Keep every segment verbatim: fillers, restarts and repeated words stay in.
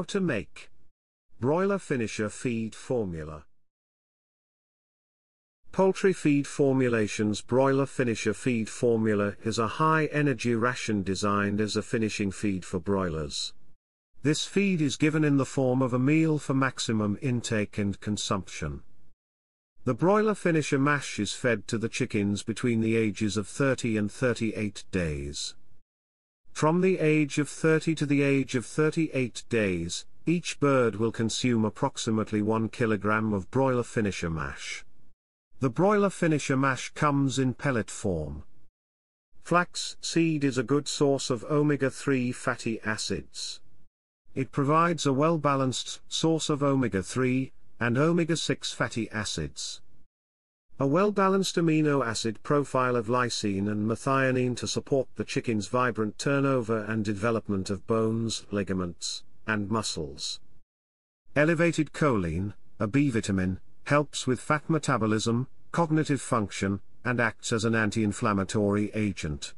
How to make Broiler Finisher Feed Formula. Poultry Feed Formulation's Broiler Finisher Feed Formula is a high-energy ration designed as a finishing feed for broilers. This feed is given in the form of a meal for maximum intake and consumption. The broiler finisher mash is fed to the chickens between the ages of thirty and thirty-eight days. From the age of thirty to the age of thirty-eight days, each bird will consume approximately one kilogram of broiler finisher mash. The broiler finisher mash comes in pellet form. Flax seed is a good source of omega three fatty acids. It provides a well-balanced source of omega three and omega six fatty acids. A well-balanced amino acid profile of lysine and methionine to support the chicken's vibrant turnover and development of bones, ligaments, and muscles. Elevated choline, a B vitamin, helps with fat metabolism, cognitive function, and acts as an anti-inflammatory agent.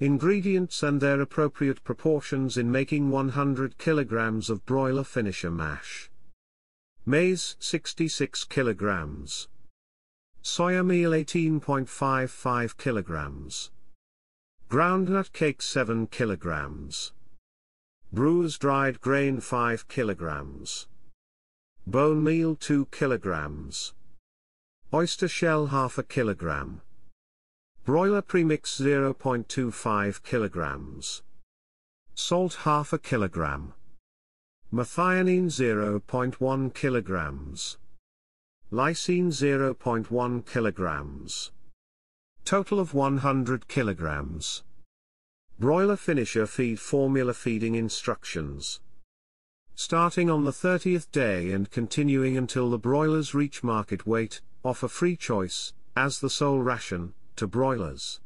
Ingredients and their appropriate proportions in making one hundred kilograms of broiler finisher mash. Maize sixty-six kilograms. Soya meal eighteen point five five kilograms. Groundnut cake seven kilograms. Brewer's dried grain five kilograms. Bone meal two kilograms. Oyster shell half a kilogram. Broiler premix zero point two five kilograms. Salt half a kilogram. Methionine zero point one kilograms. Lysine zero point one kilograms. Total of one hundred kilograms. Broiler Finisher Feed Formula Feeding Instructions. Starting on the thirtieth day and continuing until the broilers reach market weight, offer free choice, as the sole ration, to broilers.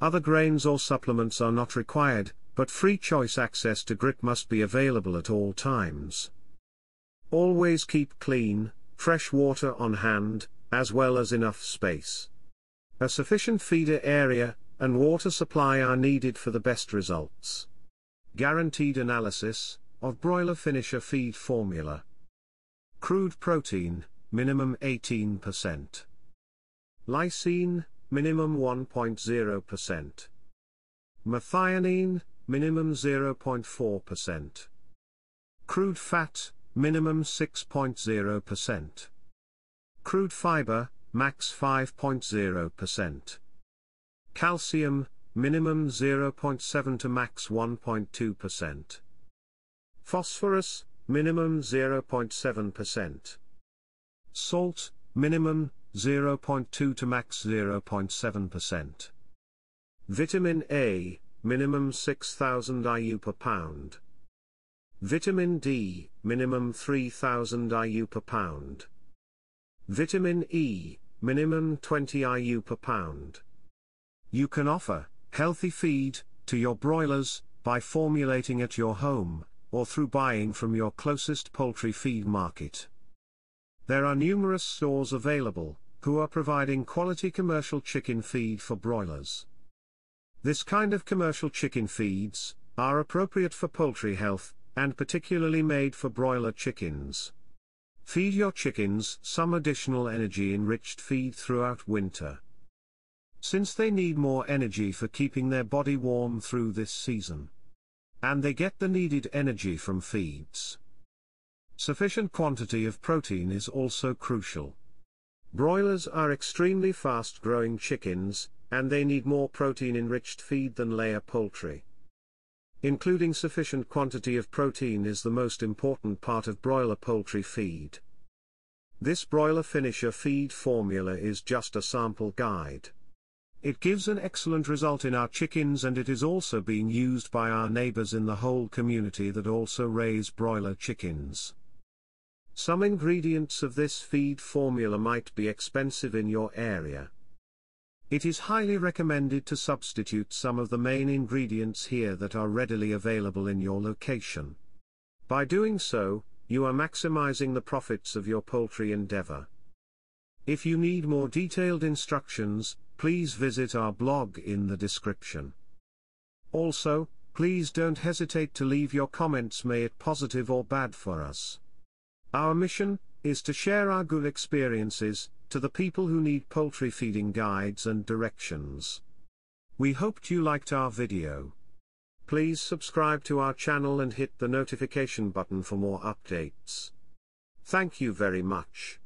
Other grains or supplements are not required, but free choice access to grit must be available at all times. Always keep clean, fresh water on hand, as well as enough space. A sufficient feeder area and water supply are needed for the best results. Guaranteed analysis of Broiler Finisher Feed Formula. Crude protein, minimum eighteen percent. Lysine, minimum one point zero percent. Methionine, minimum zero point four percent. Crude fat, minimum six point zero percent. Crude fiber, max five point zero percent. Calcium, minimum zero point seven to max one point two percent. Phosphorus, minimum zero point seven percent. Salt, minimum zero point two to max zero point seven percent. Vitamin A, minimum six thousand I U per pound. Vitamin D, minimum three thousand I U per pound. Vitamin E, minimum twenty I U per pound. You can offer healthy feed to your broilers by formulating at your home, or through buying from your closest poultry feed market. There are numerous stores available, who are providing quality commercial chicken feed for broilers. This kind of commercial chicken feeds are appropriate for poultry health, and particularly made for broiler chickens. Feed your chickens some additional energy-enriched feed throughout winter, since they need more energy for keeping their body warm through this season. And they get the needed energy from feeds. Sufficient quantity of protein is also crucial. Broilers are extremely fast-growing chickens, and they need more protein-enriched feed than layer poultry. Including sufficient quantity of protein is the most important part of broiler poultry feed. This broiler finisher feed formula is just a sample guide. It gives an excellent result in our chickens, and it is also being used by our neighbors in the whole community that also raise broiler chickens. Some ingredients of this feed formula might be expensive in your area. It is highly recommended to substitute some of the main ingredients here that are readily available in your location. By doing so, you are maximizing the profits of your poultry endeavor. If you need more detailed instructions, please visit our blog in the description. Also, Please don't hesitate to leave your comments, may it positive or bad for us. Our mission is to share our good experiences to the people who need poultry feeding guides and directions. We hoped you liked our video. Please subscribe to our channel and hit the notification button for more updates. Thank you very much.